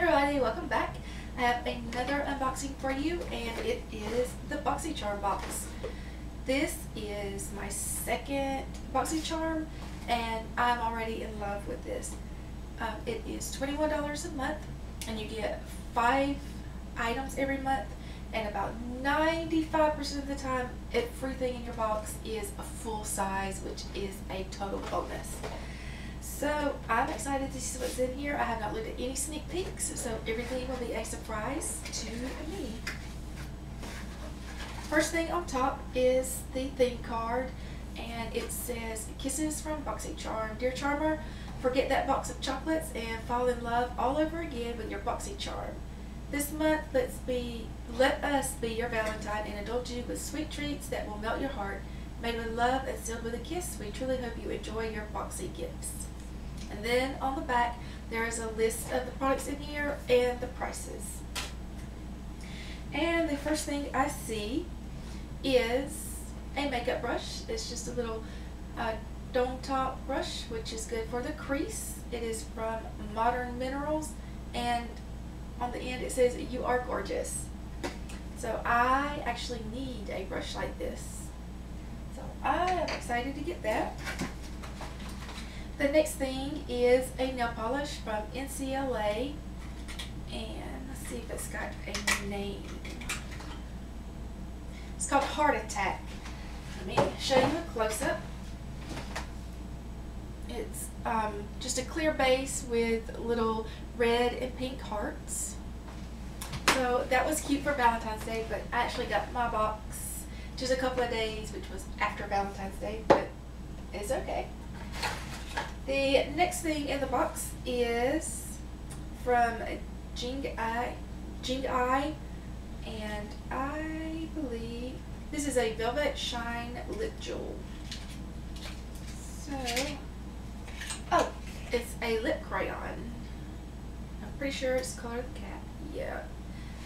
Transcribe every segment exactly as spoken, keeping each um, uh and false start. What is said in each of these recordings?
Everybody, welcome back. I have another unboxing for you, and it is the Boxycharm box. This is my second Boxycharm, and I'm already in love with this. Um, it is twenty-one dollars a month, and you get five items every month, and about ninety-five percent of the time, everything in your box is a full size, which is a total bonus. So I'm excited to see what's in here. I have not looked at any sneak peeks, so everything will be a surprise to me. First thing on top is the theme card, and it says, "Kisses from Boxycharm. Dear Charmer, forget that box of chocolates and fall in love all over again with your Boxycharm. This month, let's be, let us be your Valentine and indulge you with sweet treats that will melt your heart. Made with love and sealed with a kiss, we truly hope you enjoy your Boxy gifts." And then on the back, there is a list of the products in here and the prices. And the first thing I see is a makeup brush. It's just a little uh, dome top brush, which is good for the crease. It is from Modern Minerals, and on the end it says, "You are gorgeous." So I actually need a brush like this. So I am excited to get that. The next thing is a nail polish from N C L A, and let's see if it's got a name. It's called Heart Attack. Let me show you a close-up. It's um, just a clear base with little red and pink hearts. So that was cute for Valentine's Day, but I actually got my box just a couple of days, which was after Valentine's Day, but it's okay. The next thing in the box is from Jing Ai, Jing Ai, and I believe this is a Velvet Shine Lip Jewel. So, oh, it's a lip crayon. I'm pretty sure it's colored cat. Yeah,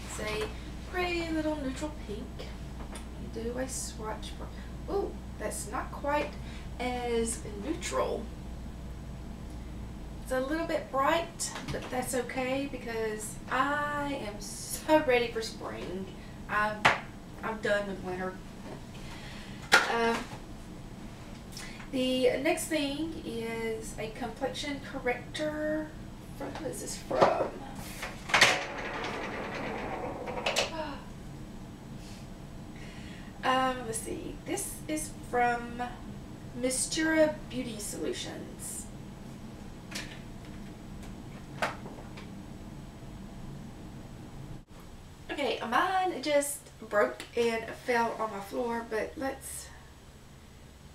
it's a pretty little neutral pink. You do a swatch for. Oh, that's not quite as neutral. It's a little bit bright, but that's okay because I am so ready for spring. I'm, I'm done with winter. Um, the next thing is a complexion corrector. From, who is this from? Um, let's see. This is from Mistura Beauty Solutions. Okay, mine just broke and fell on my floor, but let's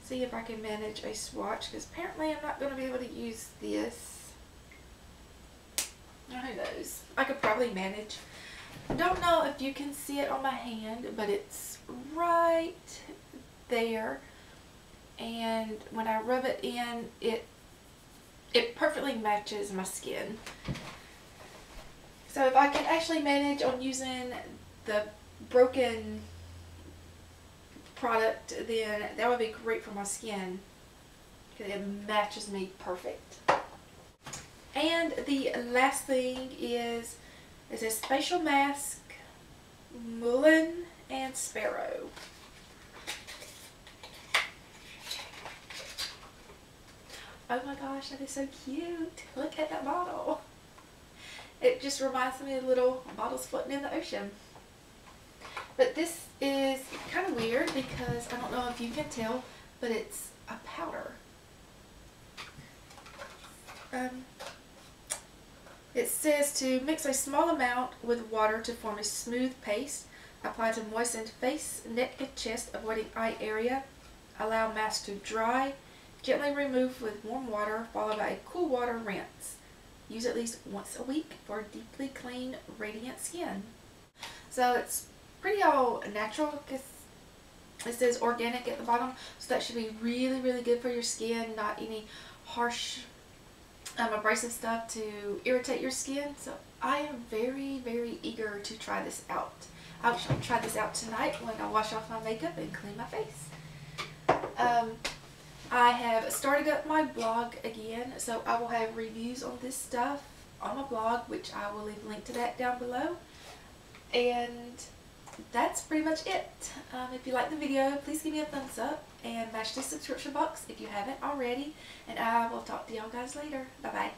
see if I can manage a swatch, because apparently I'm not going to be able to use this. Who knows? I could probably manage. Don't know if you can see it on my hand, but it's right there. And when I rub it in, it, it perfectly matches my skin. So if I can actually manage on using the broken product, then that would be great for my skin, because it matches me perfect. And the last thing is, is this facial mask, Mullein and Sparrow. Oh my gosh, that is so cute. Look at that bottle. It just reminds me of little bottles floating in the ocean. But this is kind of weird because I don't know if you can tell, but it's a powder. Um, it says to mix a small amount with water to form a smooth paste. Apply to moistened face, neck, and chest, avoiding eye area. Allow mask to dry. Gently remove with warm water, followed by a cool water rinse. Use at least once a week for deeply clean, radiant skin. So it's pretty all natural, because it says organic at the bottom, so that should be really, really good for your skin. Not any harsh um, abrasive stuff to irritate your skin. So I am very, very eager to try this out. I'll try this out tonight when I wash off my makeup and clean my face. Um, I have started up my blog again, so I will have reviews on this stuff on my blog, which I will leave a link to that down below. And that's pretty much it. Um, if you like the video, please give me a thumbs up and mash this subscription box if you haven't already. And I will talk to y'all guys later. Bye-bye.